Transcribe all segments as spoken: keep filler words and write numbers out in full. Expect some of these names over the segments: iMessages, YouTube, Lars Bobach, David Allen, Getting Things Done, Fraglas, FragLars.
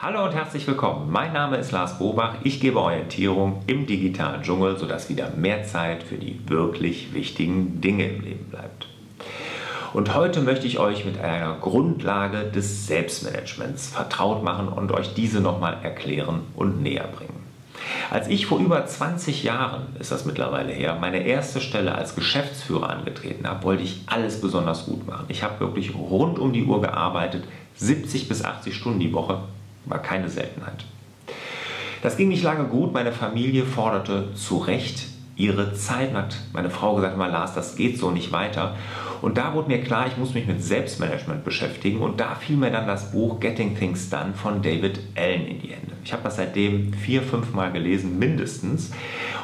Hallo und herzlich willkommen. Mein Name ist Lars Bobach. Ich gebe Orientierung im digitalen Dschungel, sodass wieder mehr Zeit für die wirklich wichtigen Dinge im Leben bleibt. Und heute möchte ich euch mit einer Grundlage des Selbstmanagements vertraut machen und euch diese nochmal erklären und näher bringen. Als ich vor über zwanzig Jahren, ist das mittlerweile her, meine erste Stelle als Geschäftsführer angetreten habe, wollte ich alles besonders gut machen. Ich habe wirklich rund um die Uhr gearbeitet, siebzig bis achtzig Stunden die Woche, war keine Seltenheit. Das ging nicht lange gut, meine Familie forderte zu Recht ihre Zeit. Hat meine Frau gesagt, mal Lars, das geht so nicht weiter. Und da wurde mir klar, ich muss mich mit Selbstmanagement beschäftigen und da fiel mir dann das Buch Getting Things Done von David Allen in die Hände. Ich habe das seitdem vier, fünf Mal gelesen, mindestens.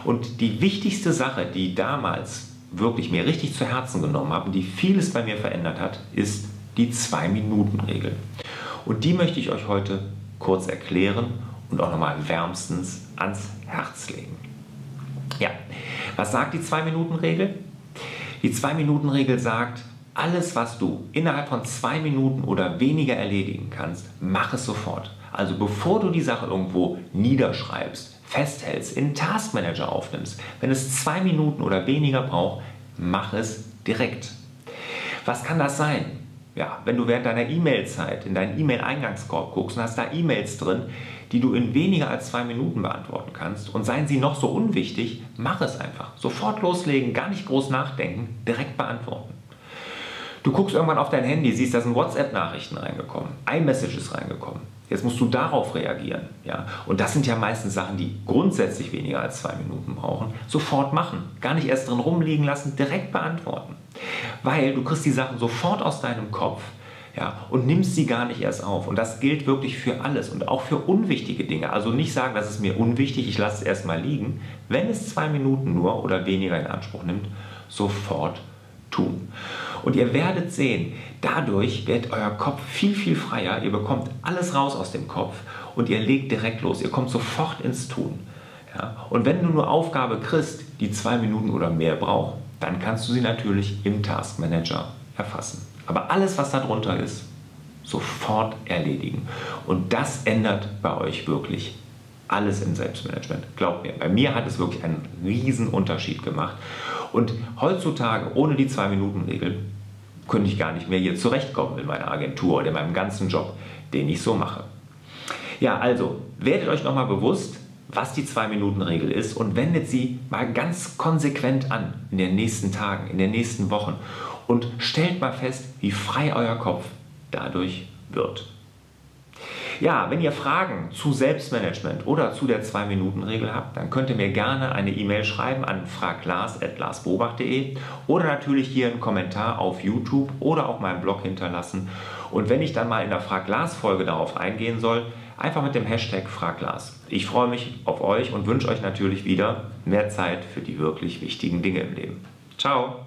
Und die wichtigste Sache, die damals wirklich mir richtig zu Herzen genommen habe und die vieles bei mir verändert hat, ist die Zwei-Minuten-Regel. Und die möchte ich euch heute kurz erklären und auch nochmal wärmstens ans Herz legen. Ja, was sagt die Zwei-Minuten-Regel? Die Zwei-Minuten-Regel sagt, alles was du innerhalb von zwei Minuten oder weniger erledigen kannst, mach es sofort. Also bevor du die Sache irgendwo niederschreibst, festhältst, in Taskmanager aufnimmst, wenn es zwei Minuten oder weniger braucht, mach es direkt. Was kann das sein? Ja, wenn du während deiner E-Mail-Zeit in deinen E-Mail-Eingangskorb guckst und hast da E-Mails drin, die du in weniger als zwei Minuten beantworten kannst und seien sie noch so unwichtig, mach es einfach. Sofort loslegen, gar nicht groß nachdenken, direkt beantworten. Du guckst irgendwann auf dein Handy, siehst, da sind WhatsApp-Nachrichten reingekommen, iMessages reingekommen. Jetzt musst du darauf reagieren. Ja? Und das sind ja meistens Sachen, die grundsätzlich weniger als zwei Minuten brauchen. Sofort machen, gar nicht erst drin rumliegen lassen, direkt beantworten. Weil du kriegst die Sachen sofort aus deinem Kopf, ja, und nimmst sie gar nicht erst auf. Und das gilt wirklich für alles und auch für unwichtige Dinge. Also nicht sagen, das ist mir unwichtig, ich lasse es erstmal liegen. Wenn es zwei Minuten nur oder weniger in Anspruch nimmt, sofort tun. Und ihr werdet sehen, dadurch wird euer Kopf viel, viel freier. Ihr bekommt alles raus aus dem Kopf und ihr legt direkt los. Ihr kommt sofort ins Tun. Ja. Und wenn du nur Aufgabe kriegst, die zwei Minuten oder mehr braucht, dann kannst du sie natürlich im Taskmanager erfassen. Aber alles, was darunter ist, sofort erledigen. Und das ändert bei euch wirklich alles im Selbstmanagement. Glaubt mir, bei mir hat es wirklich einen riesen Unterschied gemacht. Und heutzutage, ohne die Zwei-Minuten-Regel, könnte ich gar nicht mehr hier zurechtkommen in meiner Agentur oder in meinem ganzen Job, den ich so mache. Ja, also, werdet euch nochmal bewusst, was die Zwei-Minuten-Regel ist und wendet sie mal ganz konsequent an in den nächsten Tagen, in den nächsten Wochen und stellt mal fest, wie frei euer Kopf dadurch wird. Ja, wenn ihr Fragen zu Selbstmanagement oder zu der Zwei-Minuten-Regel habt, dann könnt ihr mir gerne eine E-Mail schreiben an fraglas at larsbobach punkt de oder natürlich hier einen Kommentar auf YouTube oder auf meinem Blog hinterlassen. Und wenn ich dann mal in der Fraglas-Folge darauf eingehen soll, einfach mit dem Hashtag FragLars. Ich freue mich auf euch und wünsche euch natürlich wieder mehr Zeit für die wirklich wichtigen Dinge im Leben. Ciao!